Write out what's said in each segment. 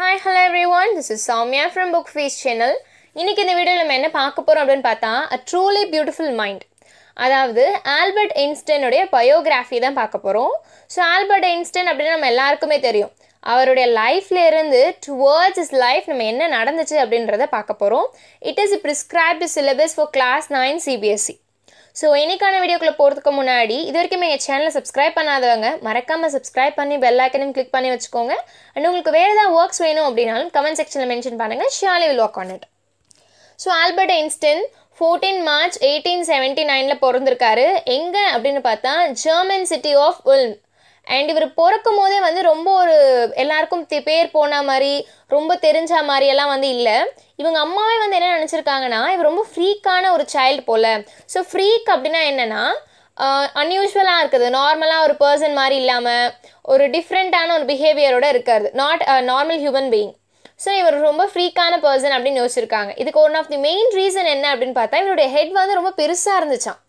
Hi, hello everyone. This is Soumya from Book Feast channel. இன்னைக்கு இந்த வீடியோல நம்ம என்ன பார்க்க போறோம் அப்படினு பார்த்தா A Truly Beautiful Mind. அதாவது ஆல்பர்ட் ஐன்ஸ்டைன் உடைய பயோகிராஃபி தான் பார்க்க போறோம். சோ ஆல்பர்ட் ஐன்ஸ்டைன் அப்படினா நம்ம எல்லாருக்குமே தெரியும். அவருடைய லைஃப்ல இருந்து டுவர்ட்ஸ் ஹிஸ் லைஃப் நம்ம என்ன நடந்துச்சு அப்படின்றதை பார்க்க போறோம். It is a prescribed syllabus for class 9 CBSE. So, if you want to subscribe to my channel, subscribe to my channel, subscribe to the bell icon and click on the bell icon. And if you want to mention the works, comment section mention it, surely will work on it. So, Albert Einstein, 14 March 1879, in German city of Ulm. And if you want to இவங்க அம்மாவே வந்து என்ன நினைச்சிருக்காங்கன்னா இவ ரொம்ப ஃப்ரீக்கான ஒரு child போல so freak அப்படினா என்னன்னா அன்யூஷுவலா இருக்குது நார்மலா ஒரு पर्सन மாதிரி இல்லாம ஒரு டிஃபரண்டான ஒரு பிஹேவியரோட இருக்காரு not a normal human being so இவர் ரொம்ப ஃப்ரீக்கான पर्सन அப்படி நினைச்சிருக்காங்க இதுக்கு one of the main reason என்ன அப்படினு பார்த்தா இவரோட ஹெட் வந்து ரொம்ப பெருசா இருந்துச்சாம்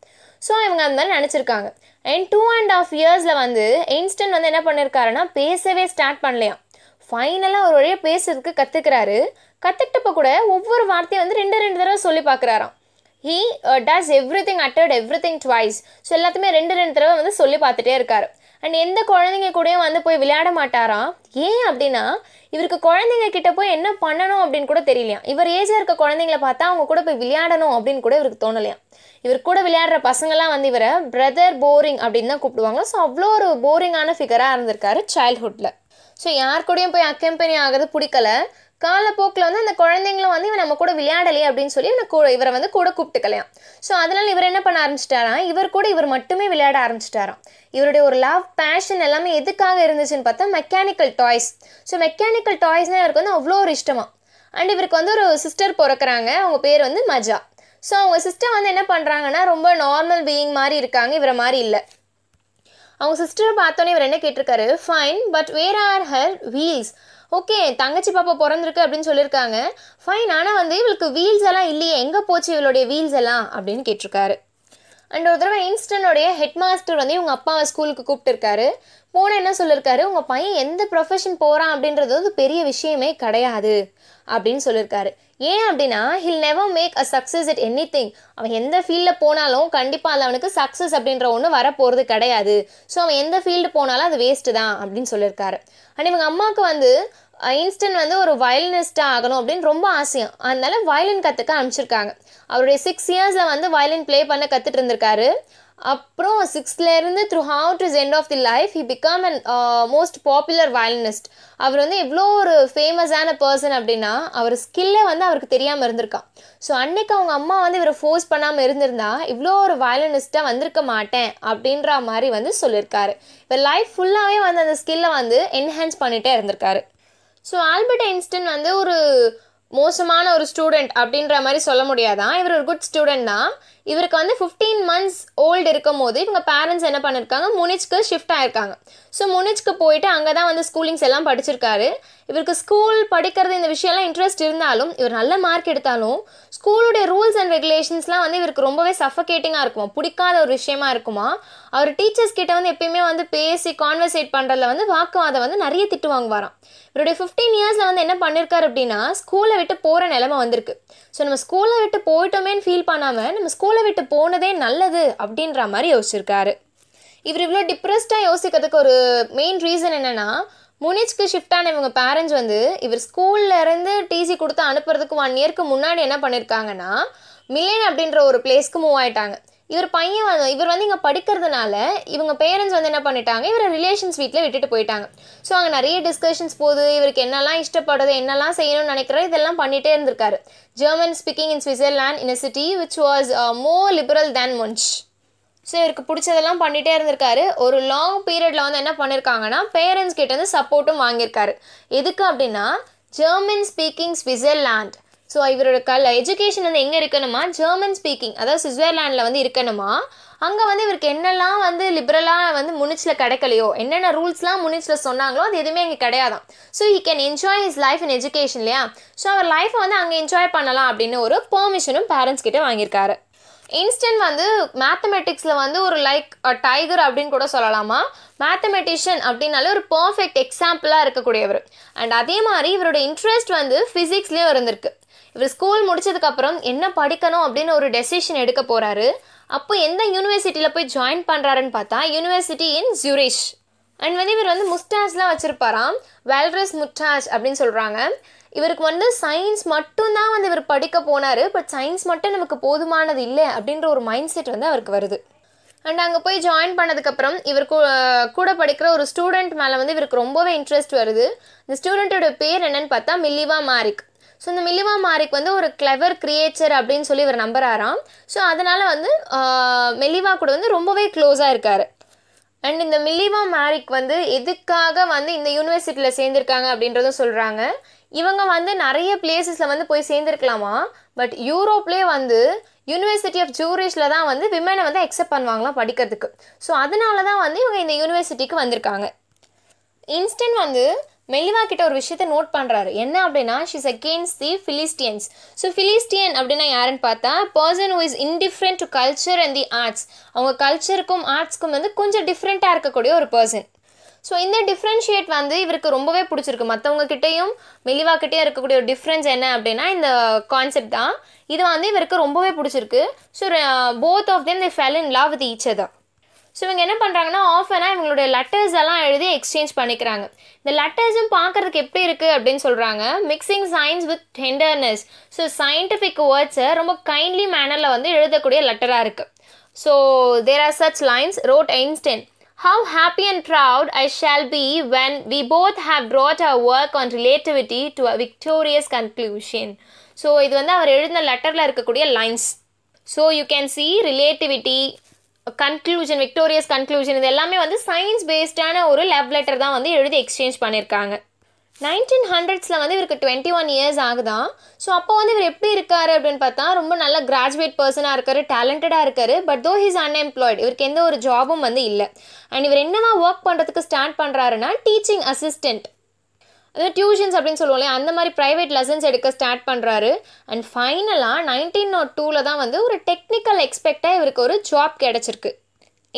சோ இவங்க அந்த மாதிரி நினைச்சிருக்காங்க and 2.5 yearsல வந்து ஐன்ஸ்டைன் வந்து என்ன பண்ணிருக்காருன்னா பேசவே ஸ்டார்ட் பண்ணலையா ஃபைனலா ஒரு வழியா பேசிறதுக்கு கத்துக்கறாரு கத்திட்டப்ப கூட ஒவ்வொரு வார்த்தை வந்து ரெண்டு தடவை சொல்லி பார்க்கறாராம் he does everything uttered everything twice so எல்லாத்தையுமே ரெண்டு தடவை வந்து சொல்லி பார்த்துட்டே இருக்காரு and எந்த குழந்தைங்க கூடயும் வந்து போய் விளையாட மாட்டாராம் ஏன் அப்படினா இவருக்கு குழந்தைங்க கிட்ட போய் என்ன பண்ணனும் அப்படினு கூட தெரியலையா இவர் ஏஜா இருக்க குழந்தைகளை பார்த்தா அவங்க கூட போய் விளையாடணும் அப்படினு கூட இவருக்கு தோணலையா இவர் கூட விளையாடுற பசங்கலாம் வந்து இவர brother boring அப்படினா கூப்பிடுவாங்க சோ அவ்ளோ ஒரு போரிங்கான ஃபிகரா இருந்திருக்காரு childhoodல சோ யார் கூடயும் போய் அக்கம்பெனி ஆகிறது பிடிக்கல காலப்போக்குல வந்து அந்த குழந்தைகளும் வந்து இவன் நம்ம கூட விளையாடலையே அப்படினு சொல்லி இவரை வந்து கூட கூப்பிட்டுக்கலையாம் சோ அதனால இவர் என்ன பண்ண ஆரம்பிச்சிட்டாராம் இவர் கூட இவர் மட்டுமே விளையாட ஆரம்பிச்சிட்டாராம் இவருடைய ஒரு லவ் பாஷன் எல்லாமே எதுக்காக இருந்துச்சுன்னு பார்த்தா மெக்கானிக்கல் டாய்ஸ் சோ மெக்கானிக்கல் டாய்ஸ்னா இவருக்கு வந்து அவ்ளோ ஒரு இஷ்டமா and இவருக்கு வந்து ஒரு சிஸ்டர் பிறக்குறாங்க அவங்க பேர் வந்து மஜா சோ அவங்க சிஸ்டர் வந்து என்ன பண்றாங்கன்னா ரொம்ப நார்மல் பீயிங் மாதிரி இருக்காங்க இவர மாதிரி இல்ல அவங்க சிஸ்டரை பார்த்தோனே இவர் என்ன கேட்டிருக்காரு fine but where are her wheels okay தங்கச்சி பாப்பா பிறந்திருக்கு அப்படினு சொல்லிருக்காங்க ஃபைன் ஆனா வந்து இவளுக்கு வீல்ஸ் எல்லாம் இல்லையே எங்க போச்சு இவளுடைய வீல்ஸ் எல்லாம் அப்படினு கேட்டிருக்காரு and ஒரு தடவை ஐன்ஸ்டைனோட ஹெட் மாஸ்டர் வந்து இவங்க அப்பாவை ஸ்கூலுக்கு கூப்பிட்டிருக்காரு போன என்ன சொல்லிருக்காரு உங்க பையன் எந்த profession போறான் அப்படின்றது ஒரு பெரிய விஷயமே கிடையாது அப்படினு சொல்லிருக்காரு ஏன் அப்படினா he'll never make a success at anything அவன் எந்த ஃபீல்ட்ல போனாலும் கண்டிப்பா அவனுக்கு சக்சஸ் அப்படின்ற ஒன்னு வர போறது கிடையாது சோ அவன் எந்த ஃபீல்ட் போனாலும் அது வேஸ்ட் தான் அப்படினு சொல்லிருக்காரு and இவங்க அம்மாக்கு வந்து ஐன்ஸ்டைன் வந்து ஒரு வயலினிஸ்டா ஆகணும் அப்படினு ரொம்ப ஆசையா அதனால வயலின் கத்துக்க ஆரம்பிச்சிருக்காங்க அவருடைய 6 இயர்ஸ்ல வந்து வயலின் ப்ளே பண்ண கத்துட்டு இருந்திருக்காரு அப்புறம் 6th ல இருந்து throughout his end of the life he became an most popular violinist அவர் வந்து இவ்ளோ ஒரு ஃபேமஸான पर्सन அப்படினா அவர் ஸ்கில்லே வந்து அவருக்கு தெரியாம இருந்திருக்காம் சோ அன்னைக்கு அவங்க அம்மா வந்து இவரை ஃபோர்ஸ் பண்ணாம இருந்திருந்தா இவ்ளோ ஒரு வயலினிஸ்டா வந்திருக்க மாட்டேன் அப்படின்ற மாதிரி வந்து சொல்லிருக்காரு இவர் லைஃப் ஃபுல்லாவே வந்து அந்த ஸ்கில்லை வந்து என்ஹான்ஸ் பண்ணிட்டே இருந்திருக்காரு சோ ஆல்பர்ட் ஐன்ஸ்டைன் வந்து ஒரு மோசமான ஒரு ஸ்டூடண்ட் அப்படின்ற மாதிரி சொல்ல முடியாதான் இவர் ஒரு குட் ஸ்டூடண்ட் தான் இவருக்கு வந்து 15 months old இருக்கும்போது இவங்க parents என்ன பண்ணிருக்காங்க முனிச்க்கு ஷிஃப்ட் ஆயிருக்காங்க சோ முனிச்க்கு போயிடு அங்க தான் வந்து ஸ்கூலிங்ஸ் எல்லாம் படிச்சிருக்காரு இவருக்கு ஸ்கூல் படிக்கிறது இந்த விஷயலாம் இன்ட்ரஸ்ட் இருந்தாலும் இவர் நல்ல மார்க் எடுத்தாலும் ஸ்கூலோட ரூல்ஸ் அண்ட் ரெகுலேஷன்ஸ்லாம் வந்து இவருக்கு ரொம்பவே சஃபகேட்டிங்கா இருக்குமா பிடிக்காத ஒரு விஷயமா இருக்குமா அவர் டீச்சர்ஸ் கிட்ட வந்து எப்பவுமே வந்து பேசி கான்வர்சேட் பண்றதுல வந்து வாக்குவாதம் வந்து நிறைய திட்டு வாங்குவாராம் இவருடைய 15 இயர்ஸ்ல வந்து என்ன பண்ணிருக்கார் அப்படினா ஸ்கூலை விட்டு போற நிலைமை வந்திருக்கு சோ நம்ம ஸ்கூலை விட்டு போய்ட்டோமேன்னு ஃபீல் பண்ணாம நம்ம ஸ்கூலை விட்டு போனதே நல்லது அப்படின்ற மாதிரி யோசிச்சிருக்காரு இவர் இவ்ளோ டிப்ரஸ்டா யோசிக்கிறதுக்கு ஒரு மெயின் ரீசன் என்னன்னா முனிச்க்கு ஷிஃப்ட் ஆன இவங்க பேரண்ட்ஸ் வந்து இவர் ஸ்கூல்ல இருந்து டிசி கொடுத்து அனுப்புறதுக்கு 1 இயருக்கு முன்னாடி என்ன பண்ணிருக்காங்கன்னா மிலேன் அப்படிங்கற ஒரு பிளேஸ்க்கு மூவ் ஆயிட்டாங்க இவர் பையன் இவர் வந்து இங்க படிக்கிறதுனால இவங்க பேரண்ட்ஸ் வந்து என்ன பண்ணிட்டாங்க இவர ரிலேஷன்ஸ் வீட்ல விட்டுட்டு போயிட்டாங்க சோ அங்க நிறைய டிஸ்கஷன்ஸ் போகுது இவருக்கு என்னலாம் இஷ்டப்படுது என்னலாம் செய்யணும்னு நினைக்கிறாரு இதெல்லாம் பண்ணிட்டே இருந்திருக்காரு German speaking in Switzerland in a city which was more liberal than Munich so இவருக்கு பிடிச்சதெல்லாம் பண்ணிட்டே இருந்திருக்காரு ஒரு லாங் பீரியட்ல வந்து என்ன பண்ணிருக்காங்கன்னா பேரண்ட்ஸ் கிட்ட இருந்து சப்போர்ட்டும் வாங்கியிருக்காரு எதுக்கு அப்படினா German speaking Switzerland சோ இவரோட கல்ல எஜுகேஷன் வந்து எங்க இருக்கணுமா ஜெர்மன் ஸ்பீக்கிங் அதாவது சுவிட்சர்லாந்துல வந்து இருக்கணுமா அங்க வந்து இவருக்கு என்னெல்லாம் வந்து லிபரலா வந்து முனிச்ல கிடைக்கலையோ என்னென்ன ரூல்ஸ்லாம் முனிச்ல சொன்னாங்களோ அது எதுமே அங்க கிடையாதாம் so he can enjoy his life in education இல்லையா சோ அவர் லைஃபை வந்து அங்க என்ஜாய் பண்ணலாம் அப்படின ஒரு பெர்மிஷனும் பேரண்ட்ஸ் கிட்ட வாங்கியிருக்காரு Einstein வந்து mathematicsல வந்து ஒரு like a tiger அப்படினு கூட சொல்லலாமா mathematician அப்படினாலே ஒரு perfect exampleஆ இருக்க கூடியவர் and அதே மாதிரி இவரோட interest வந்து physicsலயே இருந்திருக்கு இவர் ஸ்கூல் முடிச்சதுக்கு அப்புறம் என்ன படிக்கணும் அப்படின ஒரு decision எடுக்க போறாரு அப்ப எந்த யுனிவர்சிட்டில போய் join பண்றாருன்னு பார்த்தா university in Zurich and வந்து இவர் வந்து mustacheலாம் வச்சிருப்பாராம் walrus mustache அப்படினு சொல்றாங்க இவருக்கு வந்து சயின்ஸ் மட்டும் தான் வந்து இவர் படிக்க போனாரு பட் சயின்ஸ் மட்டும் நமக்கு போதுமானது இல்ல அப்படிங்கற ஒரு மைண்ட் செட் வந்து அவருக்கு வருது and அங்க போய் ஜாயின் பண்ணதுக்கு அப்புறம் இவர் கூட படிக்கிற ஒரு ஸ்டூடண்ட் மேல வந்து இவருக்கு ரொம்பவே இன்ட்ரஸ்ட் வருது இந்த ஸ்டூடண்டோட பேர் என்னன்னு பார்த்தா மிலிவா மாரிக் சோ இந்த மிலிவா மாரிக் வந்து ஒரு clever creature அப்படினு சொல்லி இவர் நம்பறாராம் சோ அதனால வந்து மிலிவா கூட வந்து ரொம்பவே க்ளோஸா இருக்காரு and இந்த மிலிவா மாரிக் வந்து எதுக்காக வந்து இந்த யுனிவர்சிட்டில சேர்ந்திருக்காங்க அப்படின்றத சொல்றாங்க இவங்க வந்து நிறைய places வந்து போய் சேர்ந்திருக்கலாமா பட் யூரோப்லயே வந்து யுனிவர்சிட்டி ஆஃப் ஜூரிஷ்ல தான் வந்து விமனை வந்து அக்செப்ட் பண்ணுவாங்களா படிக்கிறதுக்கு சோ அதனால தான் வந்து இவங்க இந்த யுனிவர்சிட்டிக்கு வந்திருக்காங்க இன்ஸ்டன் வந்து மெலிவா கிட்ட ஒரு விஷயத்தை நோட் பண்றாரு என்ன அப்படினா she is against the Philistines so Philistine அப்படினா யாரன்னு பார்த்தா person who is indifferent to culture and the arts அவங்க கல்ச்சருக்கும் ஆர்ட்ஸ்க்கும் வந்து கொஞ்சம் டிஃபரண்டா இருக்க கூடிய ஒரு person So இந்த டிஃபரன்ஷியேட் வந்து இவருக்கு ரொம்பவே பிடிச்சிருக்கு மத்தவங்க கிட்டயும் மெலிவா கிட்டயும் இருக்க கூடிய டிஃபரன்ஸ் என்ன அப்படினா இந்த கான்செப்ட் தான் இது வந்து இவருக்கு ரொம்பவே பிடிச்சிருக்கு so both of them they fell in love with each other so இவங்க என்ன பண்றாங்கன்னா ஆஃபனா இவங்களோட லெட்டர்ஸ் எல்லாம் எழுதி எக்ஸ்சேஞ்ச் பண்ணிக்கறாங்க இந்த லெட்டர்ஸும் பார்க்கிறதுக்கு எப்படி இருக்கு அப்படினு சொல்றாங்க mixing science with tenderness so scientific words ரொம்ப kindly mannerல வந்து எழுத கூடிய லெட்டரா இருக்கு so there are such lines wrote Einstein How happy and proud I shall be when we both have brought our work on relativity to a victorious conclusion. So, இது வந்து அவர் எழுதின லெட்டர்ல இருக்கக்கூடிய lines. So, you can see relativity, conclusion, victorious conclusion இது எல்லாமே வந்து science based ஆன ஒரு love letter தான் வந்து எழுதி exchange பண்ணிருக்காங்க. 1900sல வந்து இவருக்கு 21 years ஆகுதான் சோ அப்போ வந்து இவர் எப்படி இருக்காரு அப்படினு பார்த்தா ரொம்ப நல்ல கிராஜுவேட் पर्सनா இருக்காரு டாலண்டடா இருக்காரு but though he is unemployed இவருக்கு எந்த ஒரு ஜாபும் வந்து இல்ல and இவர் என்னவா வர்க் பண்றதுக்கு ஸ்டார்ட் பண்றாருனா டீச்சிங் அசிஸ்டன்ட் அது டியூஷன்ஸ் அப்படினு சொல்லுவாங்களே அந்த மாதிரி பிரைவேட் லெசன்ஸ் எடுக்க ஸ்டார்ட் பண்றாரு and ஃபைனலா 1902ல தான் வந்து ஒரு டெக்னிக்கல் எக்ஸ்பெக்ட்டா இவருக்கு ஒரு ஜாப் கிடைச்சிருக்கு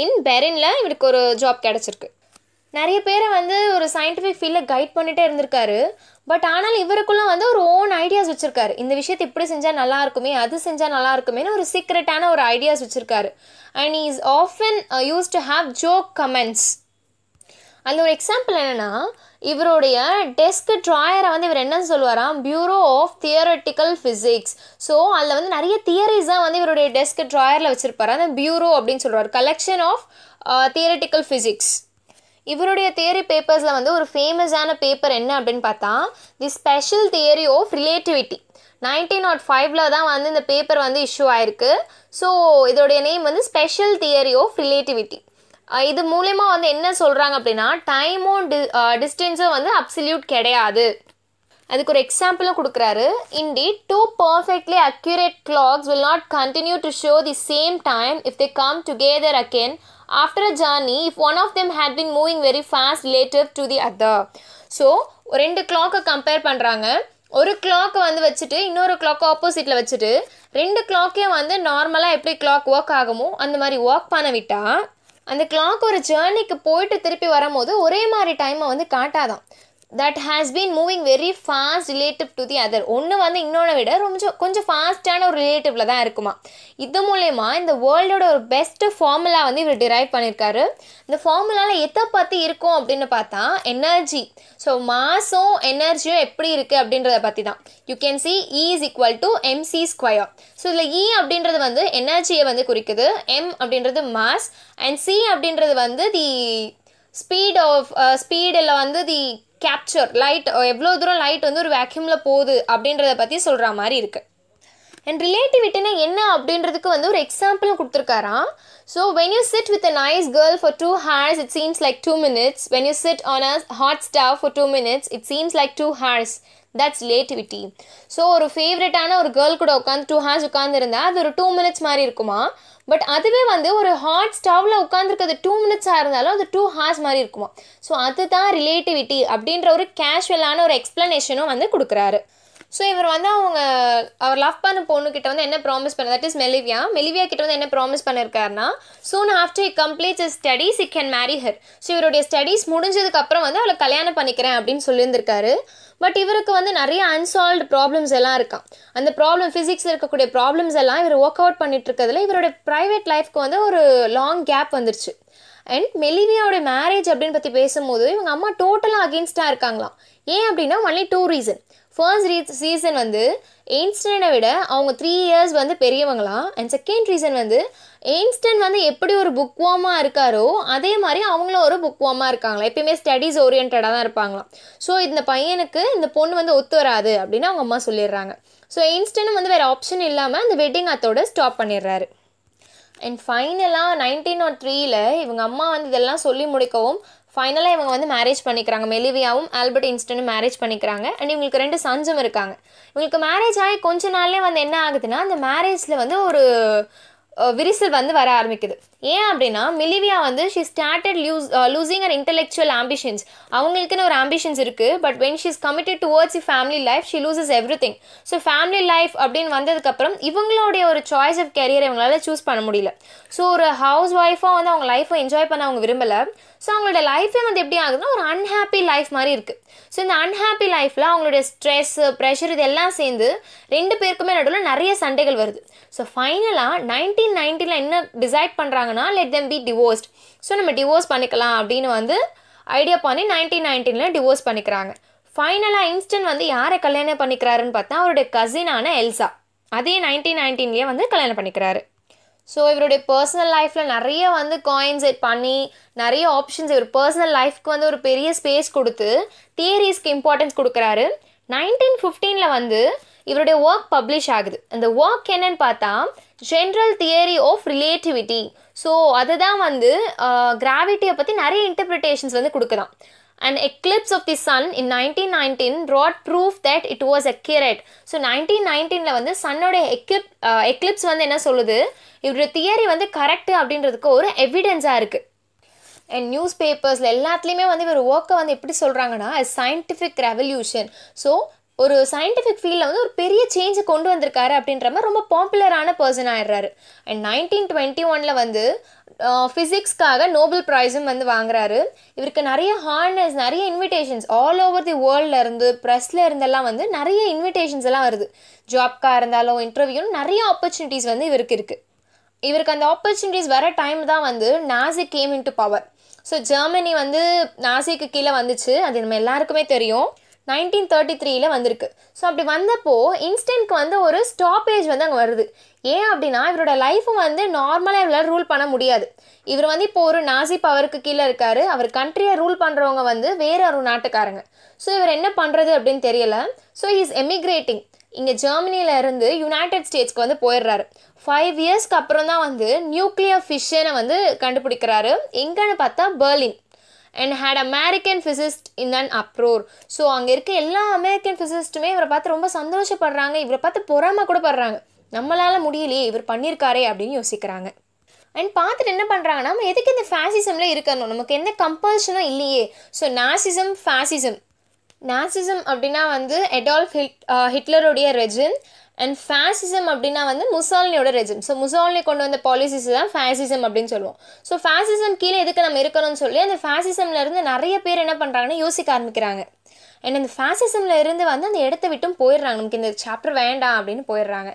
in Berlinல இவருக்கு ஒரு ஜாப் கிடைச்சிருக்கு நிறைய பேரை வந்து ஒரு சயின்டிஃபிக் ஃபீல்ட்ல கைட் பண்ணிட்டே இருந்திருக்காரு பட் ஆனால் இவருக்குள்ள வந்து ஒரு ஓன் ஐடியாஸ் வச்சிருக்காரு இந்த விஷயத்தை இப்படி செஞ்சா நல்லா இருக்குமே அது செஞ்சா நல்லா இருக்குமேன்னு ஒரு சீக்ரெட்டான ஒரு ஐடியாஸ் வச்சிருக்காரு and he is often used to have joke comments அந்த ஒரு எக்ஸாம்பிள் என்னன்னா இவருடைய டெஸ்க் ட்ராயரை வந்து இவர் என்னன்னு சொல்லுவாராம் bureau of theoretical physics so அதுல வந்து நிறைய தியரிஸ் தான் வந்து இவருடைய டெஸ்க் ட்ராயர்ல வச்சிருப்பாரு அந்த பியூரோ அப்படினு சொல்றாரு கலெக்ஷன் ஆஃப் தியரிட்டிக்கல் பிசிக்ஸ் இவருடைய தியரி பேப்பர்ஸ்ல வந்து ஒரு ஃபேமஸான பேப்பர் என்ன அப்படினு பார்த்தா the special theory of relativity 1905ல தான் வந்து இந்த பேப்பர் வந்து இஷ்யூ ஆயிருக்கு சோ இதோட நேம் வந்து ஸ்பெஷல் தியரி ஆஃப் ரிலேட்டிவிட்டி இது மூலமா வந்து என்ன சொல்றாங்க அப்படினா டைமும் டிஸ்டன்ஸும் வந்து அப்சல்யூட் கிடையாது அதுக்கு ஒரு எக்ஸாம்பிளும் கொடுக்கறாரு indeed two perfectly accurate clocks will not continue to show the same time if they come together again after a journey if one of them had been moving very fast relative to the other so ரெண்டு clock compare பண்றாங்க ஒரு clock வந்து வச்சிட்டு இன்னொரு clock ஆப்போசிட்ல வச்சிட்டு ரெண்டு clock-ஏ வந்து நார்மலா எப்படி clock work ஆகுமோ அந்த மாதிரி work பண்ண விட்டா அந்த clock ஒரு journey-க்கு போயிட்டு திருப்பி வரும்போது ஒரே மாதிரி டைமை வந்து காட்டாதான் that has been moving very fast relative to the other ஒன்னு வந்து இன்னொரு விட ரொம்ப கொஞ்சம் ஃபாஸ்டான ஒரு ரிலேட்டிவ்ல தான் இருக்குமா இது மூலமா இந்த வேர்ல்டோட ஒரு பெஸ்ட் ஃபார்முலா வந்து இவர் டிரைவ் பண்ணிருக்காரு இந்த ஃபார்முலால எதை பத்தி இருக்கும் அப்படினு பார்த்தா எனர்ஜி சோ மாஸும் எனர்ஜியும் எப்படி இருக்கு அப்படின்றத பத்தி தான் you can see E is equal to mc2 so இதுல E அப்படின்றது வந்து எனர்ஜியை வந்து குறிக்குது m அப்படின்றது மாஸ் and c அப்படின்றது வந்து the speed of speedல வந்து the கேப்சர் லைட் எவ்வளோ தூரம் லைட் வந்து ஒரு வேக்யூமில் போகுது அப்படின்றத பற்றி சொல்கிற மாதிரி இருக்குது அண்ட் ரிலேட்டிவிட்டினா என்ன அப்படின்றதுக்கு வந்து ஒரு எக்ஸாம்பிளும் கொடுத்துருக்காராம் so when you sit with a nice girl for 2 hours it seems like 2 minutes when you sit on a hot stove for 2 minutes it seems like 2 hours that's relativity so ஒரு ஃபேவரட்டான ஒரு girl கூட உட்காந்து 2 hours உட்காந்துருந்தா அது ஒரு 2 minutes மாதிரி இருக்குமா but அதுவே வந்து ஒரு ஹாட் ஸ்டவ்ல உட்காந்துருக்கிறது 2 minutesஆக இருந்தாலும் அது 2 hours மாதிரி இருக்குமா ஸோ அதுதான் ரிலேட்டிவிட்டி அப்படின்ற ஒரு கேஷுவலான ஒரு எக்ஸ்பிளனேஷனும் வந்து கொடுக்குறாரு So ivar vandu avanga love panna ponnu kitta vandu enna promise panna, that is Mileva kitta vandu enna promise pannirkarna, soon after he completes his studies he can marry her. So ivarude studies mudinjadukku appuram vandu avla kalyanam panikiren appdin sollindirkaru. But ivarukku vandu nariya unsolved problems ella irukka, and the problem physics la irukka kudiya problems ella ivar work out pannittirukadala ivarude private life ku vandu oru long gap vandirchu. And Meliva's marriage அப்படினு பத்தி பேசும்போது இவங்க அம்மா டோட்டலா அகைன்ஸ்டா இருக்காங்களாம். ஏன் அப்படினா only two reason. First reason வந்து ஐன்ஸ்டைனை விட அவங்க 3 இயர்ஸ் வந்து பெரியவங்களாம். And second reason வந்து ஐன்ஸ்டைன் வந்து எப்படி ஒரு புக்வாமா இருக்காரோ அதே மாதிரி அவங்களும் ஒரு புக்வாமா இருக்காங்களாம். எப்பவுமே ஸ்டடீஸ் ஓரியண்டடா தான் இருப்பாங்களாம். சோ இந்த பையனுக்கு இந்த பொண்ணு வந்து ஒத்து வராது அப்படினு அவங்க அம்மா சொல்லிடுறாங்க. சோ ஐன்ஸ்டைன் வந்து வேற ஆப்ஷன் இல்லாம அந்த வெட்டிங் அதோட ஸ்டாப் பண்ணிடுறாரு. And finally 1903 ல இவங்க அம்மா வந்து இதெல்லாம் சொல்லி முடிக்கவும் ஃபைனலா இவங்க வந்து மேரேஜ் பண்ணிக்கறாங்க. மெலிவியாவும் ஆல்பர்ட் ஐன்ஸ்டைனும் மேரேஜ் பண்ணிக்கறாங்க. அண்ட் இவங்களுக்கு ரெண்டு சன்ஸும் இருக்காங்க. இவங்களுக்கு மேரேஜ் ஆகி கொஞ்ச நாள்லயே வந்து என்ன ஆகுதுன்னா அந்த மேரேஜ்ல வந்து ஒரு விரிசல் வந்து வர ஆரம்பிக்குது. ஏன் அப்படின்னா மிலிவியா வந்து she started losing her intellectual ambitions. அவங்களுக்குன்னு ஒரு ambitions இருக்கு, but when she is committed towards the family life she loses everything. So family life அப்படின்னு வந்ததுக்கு அப்புறம் இவங்களுடைய ஒரு choice of career இவங்களால சூஸ் பண்ண முடியல. ஸோ ஒரு ஹவுஸ் ஒய்ஃபாக வந்து அவங்க லைஃப்பை என்ஜாய் பண்ண அவங்க விரும்பலை. ஸோ அவங்களோட லைஃபே வந்து எப்படி ஆகுதுன்னா ஒரு அன்ஹாப்பி லைஃப் மாதிரி இருக்குது. ஸோ இந்த அன்ஹாப்பி லைஃப்பில் அவங்களுடைய ஸ்ட்ரெஸ் ப்ரெஷர் இது எல்லாம் சேர்ந்து ரெண்டு பேருக்குமே நடுவில் நிறைய சண்டைகள் வருது. ஸோ ஃபைனலாக 1990 என்ன டிசைட் பண்ணுறாங்கன்னா let them be divorced. So நம்ம டிவோர்ஸ் பண்ணிக்கலாம் அப்படின்னு வந்து ஐடியா பண்ணி 1919 டிவோர்ஸ் பண்ணிக்கிறாங்க. ஃபைனலாக ஐன்ஸ்டைன் வந்து யாரை கல்யாணம் பண்ணிக்கிறாருன்னு பார்த்தா அவருடைய கசினான எல்சா, அதே 1919 வந்து கல்யாணம் பண்ணிக்கிறாரு. ஸோ இவருடைய பர்சனல் லைஃப்பில் நிறைய வந்து காயின்சைட் பண்ணி நிறைய ஆப்ஷன்ஸ் இவர் பர்சனல் லைஃப்க்கு வந்து ஒரு பெரிய ஸ்பேஸ் கொடுத்து தியரிஸ்க்கு இம்பார்ட்டன்ஸ் கொடுக்குறாரு. 1915 வந்து இவருடைய ஒர்க் பப்ளிஷ் ஆகுது. அந்த ஒர்க் என்னன்னு பார்த்தா general theory of relativity. So அதுதான் வந்து கிராவிட்டியை பற்றி நிறைய இன்டர்பிரிட்டேஷன்ஸ் வந்து கொடுக்குதான். An eclipse of the sun in 1919 brought proof that it was accurate. So 1919 ல வந்து சன்னோட எக்லிப்ஸ் வந்து என்ன சொல்லுது, இவரோட தியரி வந்து கரெக்ட் அப்படின்றதுக்கு ஒரு எவிடென்ஸாக இருக்குது. அண்ட் நியூஸ் பேப்பர்ஸில் எல்லாத்துலேயுமே வந்து இவர் ஒர்க்கை வந்து எப்படி சொல்கிறாங்கன்னா சயின்டிஃபிக் ரெவல்யூஷன். ஸோ ஒரு சயின்டிஃபிக் ஃபீல்டில் வந்து ஒரு பெரிய சேஞ்சை கொண்டு வந்திருக்காரு அப்படின்ற மாதிரி ரொம்ப பாப்புலரான பர்சன் ஆயிடுறாரு. அண்ட் 1921 வந்து ஃபிசிக்ஸ்க்காக நோபல் ப்ரைஸும் வந்து வாங்குறாரு. இவருக்கு நிறைய ஹானர்ஸ் நிறைய இன்விடேஷன்ஸ் ஆல் ஓவர் தி வேர்ல்டில் இருந்து ப்ரெஸ்ஸில் இருந்தெல்லாம் வந்து நிறைய இன்விடேஷன்ஸ் எல்லாம் வருது. ஜாப்காக இருந்தாலும் இன்டர்வியூன்னு நிறைய ஆப்பர்ச்சுனிட்டிஸ் வந்து இவருக்கு இருக்குது. இவருக்கு அந்த ஆப்பர்ச்சுனிட்டிஸ் வர டைம் தான் வந்து Nazi came in to power. So Germany வந்து நாசிக்கு கீழே வந்துச்சு, அது நம்ம எல்லாருக்குமே தெரியும். 1933 வந்திருக்கு. ஸோ அப்படி வந்தப்போ ஐன்ஸ்டைனுக்கு வந்து ஒரு ஸ்டாப்பேஜ் வந்து அங்கே வருது. ஏன் அப்படின்னா இவரோட லைஃப்பை வந்து நார்மலாக இவரால் ரூல் பண்ண முடியாது. இவர் வந்து இப்போ ஒரு நாசி பவருக்கு கீழே இருக்காரு, அவர் கண்ட்ரியை ரூல் பண்ணுறவங்க வந்து வேற ஒரு நாட்டுக்காரங்க. ஸோ இவர் என்ன பண்ணுறது அப்படின்னு தெரியல. So he is emigrating. இங்கே ஜெர்மனியில இருந்து யுனைடெட் ஸ்டேட்ஸ்க்கு வந்து போயிடுறாரு. 5 இயர்ஸ்க்கு அப்புறம் தான் வந்து நியூக்ளியர் ஃபிஷனை வந்து கண்டுபிடிக்கிறாரு. எங்கன்னு பார்த்தா Berlin. And had American physicist in an uproar. So அங்கே இருக்க எல்லா அமெரிக்கன் ஃபிசிஸ்ட்டுமே இவரை பார்த்து ரொம்ப சந்தோஷப்படுறாங்க, இவரை பார்த்து பொறாம கூட படுறாங்க. நம்மளால முடியலையே இவர் பண்ணியிருக்காரே அப்படின்னு யோசிக்கிறாங்க. அண்ட் பார்த்துட்டு என்ன பண்ணுறாங்கன்னா நம்ம எதுக்கு இந்த ஃபேசிசம்ல இருக்கணும், நமக்கு எந்த கம்பல்ஷனும் இல்லையே. So நாசிசம் fascism. நாசிசம் அப்படின்னா வந்து அடால்ஃப் ஹிட்லருடைய ரெஜிம், அண்ட் ஃபேசிசம் அப்படின்னா வந்து முசாலினியோட ரெஜிம். ஸோ முசாலினி கொண்டு வந்த பாலிசிஸ் தான் ஃபேசிசம் அப்படின்னு சொல்லுவோம். ஸோ ஃபேசிசம் கீழே எதுக்கு நம்ம இருக்கணும்னு சொல்லி அந்த ஃபேசிசம்லேருந்து நிறைய பேர் என்ன பண்ணுறாங்கன்னா யோசிக்க ஆரம்பிக்கிறாங்க. அண்ட் அந்த ஃபேசிசம்லேருந்து வந்து அந்த இடத்த விட்டும் போயிடுறாங்க, நமக்கு இந்த சாப்டர் வேண்டாம் அப்படின்னு போயிடுறாங்க.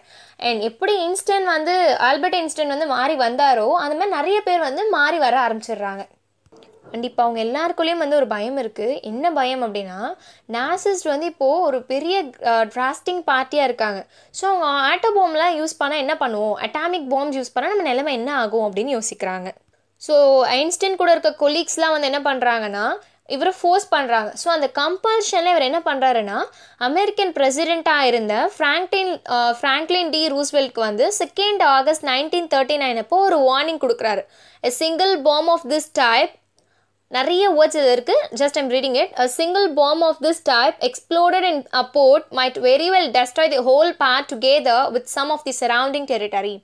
அண்ட் எப்படி ஐன்ஸ்டைன் வந்து ஆல்பர்ட் ஐன்ஸ்டைன் வந்து மாறி வந்தாரோ அந்த மாதிரி நிறைய பேர் வந்து மாறி வர ஆரம்பிச்சிடுறாங்க. அண்ட் இப்போ அவங்க எல்லாருக்குள்ளேயும் வந்து ஒரு பயம் இருக்குது. என்ன பயம் அப்படின்னா நாசிஸ்ட் வந்து இப்போது ஒரு பெரிய டிராஸ்டிங் பார்ட்டியாக இருக்காங்க. ஸோ அவங்க ஆட்டோபாம்லாம் யூஸ் பண்ணால் என்ன பண்ணுவோம், அட்டாமிக் பாம்ஸ் யூஸ் பண்ணால் நம்ம நிலைமை என்ன ஆகும் அப்படின்னு யோசிக்கிறாங்க. ஸோ ஐன்ஸ்டைன் கூட இருக்க கொலீக்ஸ்லாம் வந்து என்ன பண்ணுறாங்கன்னா இவரை ஃபோர்ஸ் பண்ணுறாங்க. ஸோ அந்த கம்பல்ஷனில் இவர் என்ன பண்ணுறாருன்னா அமெரிக்கன் பிரசிடெண்ட்டாக இருந்த ஃப்ராங்க்ளின் டி ரூஸ்வெல்ட்க்கு வந்து 2 ஆகஸ்ட் 1939 அப்போ ஒரு வார்னிங் கொடுக்குறாரு. A single bomb of this type நிறைய words இது இருக்கு. Just I'm reading it. A single bomb of this type exploded in a port might very well destroy the whole part together with some of the surrounding territory.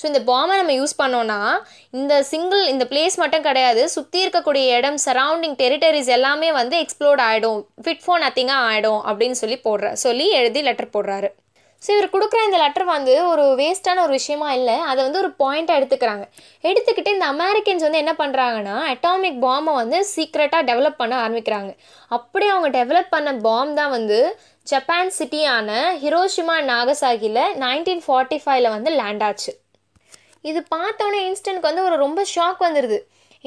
So இந்த பாம்பை நம்ம use பண்ணோன்னா இந்த single இந்த place மட்டும் கிடையாது, சுற்றி இருக்கக்கூடிய இடம் சரௌண்டிங் டெரிட்டரிஸ் எல்லாமே வந்து எக்ஸ்ப்ளோர்ட் ஆகிடும், ஃபிட் ஃபார் நத்திங்காக ஆகிடும் அப்படின்னு சொல்லி எழுதி லெட்டர் போடுறாரு. ஸோ இவர் கொடுக்குற இந்த லெட்டர் வந்து ஒரு வேஸ்ட்டான ஒரு விஷயமா இல்லை, அதை வந்து ஒரு பாயிண்ட்டாக எடுத்துக்கிட்டு இந்த அமெரிக்கன்ஸ் வந்து என்ன பண்ணுறாங்கன்னா அட்டாமிக் பாம்பை வந்து சீக்ரெட்டாக டெவலப் பண்ண ஆரம்பிக்கிறாங்க. அப்படியே அவங்க டெவலப் பண்ண பாம் தான் வந்து ஜப்பான் சிட்டியான ஹிரோஷிமா நாகசாகியில் 1945 வந்து லேண்ட் ஆச்சு. இது பார்த்தோன்னே இன்ஸ்டன்ட்க்கு வந்து ஒரு ரொம்ப ஷாக் வந்துடுது.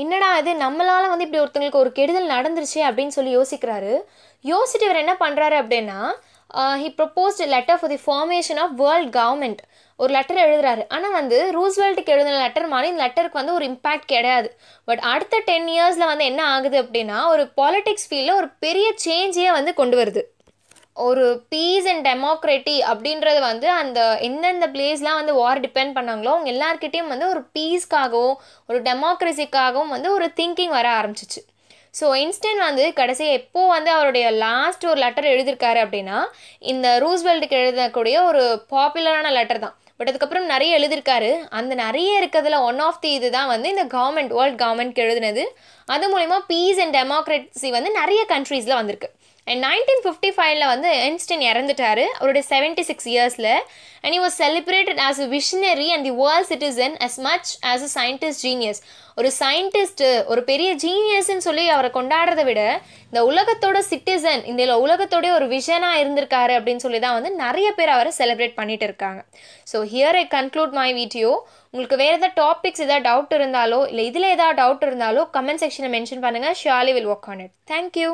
என்னடா இது, நம்மளால் வந்து இப்படி ஒருத்தங்களுக்கு ஒரு கெடுதல் நடந்துருச்சு அப்படின்னு சொல்லி யோசிச்சுட்டு இவர் என்ன பண்ணுறாரு அப்படின்னா he proposed a letter for the formation of world government. ஒரு லெட்டர் எழுதுறாரு. ஆனால் வந்து ரூஸ்வெல்ட்டுக்கு எழுதின லெட்டர் மாதிரி இந்த லெட்டருக்கு வந்து ஒரு இம்பேக்ட் கிடையாது. பட் அடுத்த 10 years வந்து என்ன ஆகுது அப்படின்னா ஒரு பாலிடிக்ஸ் ஃபீல்டில் ஒரு பெரிய சேஞ்சே வந்து கொண்டு வருது. ஒரு பீஸ் அண்ட் டெமோக்ரட்டி அப்படின்றது வந்து அந்த எந்தெந்த பிளேஸ்லாம் வந்து வார் டிபெண்ட் பண்ணாங்களோ அவங்க எல்லாருக்கிட்டையும் வந்து ஒரு பீஸ்க்காகவும் ஒரு டெமோக்ரஸிக்காகவும் வந்து ஒரு திங்கிங் வர ஆரம்பிச்சிச்சு. ஸோ இன்ஸ்டன் வந்து கடைசி எப்போது வந்து அவருடைய லாஸ்ட் ஒரு லெட்டர் எழுதியிருக்காரு அப்படின்னா இந்த ரூஸ்வெல்ட்டுக்கு எழுதக்கூடிய ஒரு பாப்புலரான லெட்டர் தான். பட் அதுக்கப்புறம் நிறைய எழுதியிருக்காரு. அந்த நிறைய இருக்கிறதுல ஒன் ஆஃப் தி இது தான் வந்து இந்த கவர்மெண்ட் வேர்ல்ட் கவர்மெண்ட்க்கு எழுதுனது. அது மூலிமா பீஸ் அண்ட் டெமோக்ரஸி வந்து நிறைய கண்ட்ரீஸில் வந்திருக்கு. அண்ட் 1955 வந்து ஐன்ஸ்டைன் இறந்துட்டார் அவருடைய 76 years. And he was celebrated as a visionary and the world citizen as much as a scientist genius. ஒரு சயின்டிஸ்ட்டு ஒரு பெரிய ஜீனியஸ்ன்னு சொல்லி அவரை கொண்டாடுறதை விட இந்த உலகத்தோட சிட்டிசன், இந்த உலகத்தோடைய ஒரு விஷனாக இருந்திருக்காரு அப்படின்னு சொல்லி தான் வந்து நிறைய பேர் அவரை செலிப்ரேட் பண்ணிட்டு இருக்காங்க. So here I conclude my video. உங்களுக்கு வேறு எதாவது டாபிக்ஸ் எதாவது டவுட் இருந்தாலோ இல்லை இதில் எதாவது டவுட் இருந்தாலோ கமெண்ட் செக்ஷனில் மென்ஷன் பண்ணுங்கள். Surely will work on it. Thank you.